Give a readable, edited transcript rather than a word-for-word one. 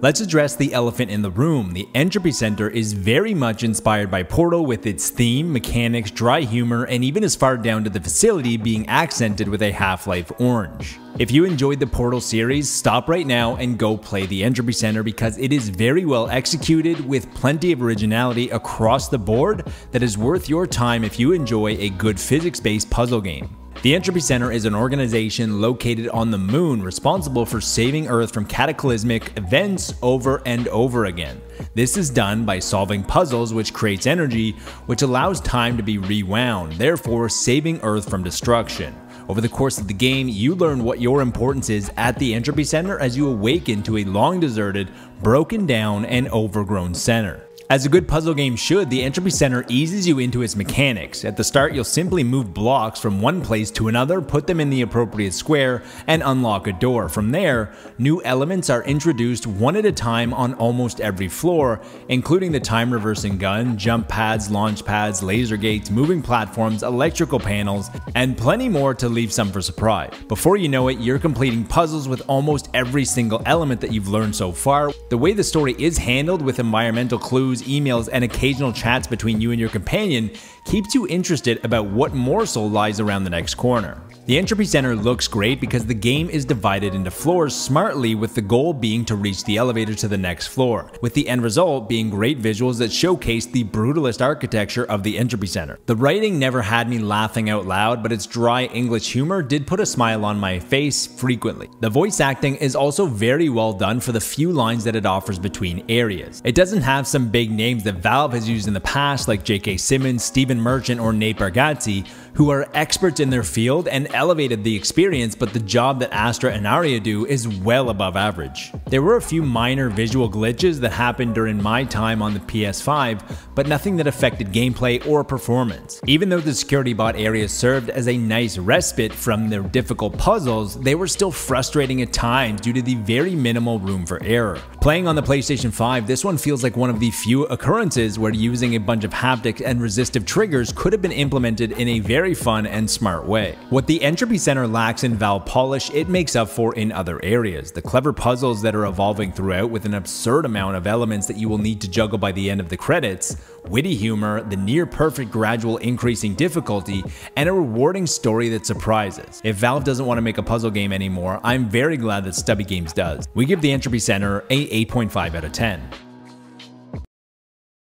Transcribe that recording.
Let's address the elephant in the room. The Entropy Centre is very much inspired by Portal with its theme, mechanics, dry humor, and even as far down to the facility being accented with a Half-Life orange. If you enjoyed the Portal series, stop right now and go play the Entropy Centre because it is very well executed with plenty of originality across the board that is worth your time if you enjoy a good physics-based puzzle game. The Entropy Centre is an organization located on the moon responsible for saving Earth from cataclysmic events over and over again. This is done by solving puzzles, which creates energy, which allows time to be rewound, therefore saving Earth from destruction. Over the course of the game, you learn what your importance is at the Entropy Centre as you awaken to a long-deserted, broken down, and overgrown centre. As a good puzzle game should, the Entropy Centre eases you into its mechanics. At the start, you'll simply move blocks from one place to another, put them in the appropriate square, and unlock a door. From there, new elements are introduced one at a time on almost every floor, including the time-reversing gun, jump pads, launch pads, laser gates, moving platforms, electrical panels, and plenty more to leave some for surprise. Before you know it, you're completing puzzles with almost every single element that you've learned so far. The way the story is handled with environmental clues, emails, and occasional chats between you and your companion keeps you interested about what morsel lies around the next corner. The Entropy Centre looks great because the game is divided into floors smartly, with the goal being to reach the elevator to the next floor, with the end result being great visuals that showcase the brutalist architecture of the Entropy Centre. The writing never had me laughing out loud, but its dry English humor did put a smile on my face frequently. The voice acting is also very well done for the few lines that it offers between areas. It doesn't have some big names that Valve has used in the past, like J.K. Simmons, Stephen Merchant, or Nate Bargatze, who are experts in their field and elevated the experience, but the job that Astra and Aria do is well above average. There were a few minor visual glitches that happened during my time on the PS5, but nothing that affected gameplay or performance. Even though the security bot area served as a nice respite from their difficult puzzles, they were still frustrating at times due to the very minimal room for error. Playing on the PlayStation 5, this one feels like one of the few occurrences where using a bunch of haptics and resistive triggers could have been implemented in a very fun and smart way. What the Entropy Centre lacks in Valve polish, it makes up for in other areas. The clever puzzles that are evolving throughout with an absurd amount of elements that you will need to juggle by the end of the credits, witty humor, the near-perfect gradual increasing difficulty, and a rewarding story that surprises. If Valve doesn't want to make a puzzle game anymore, I'm very glad that Stubby Games does. We give the Entropy Centre a 8.5 out of 10.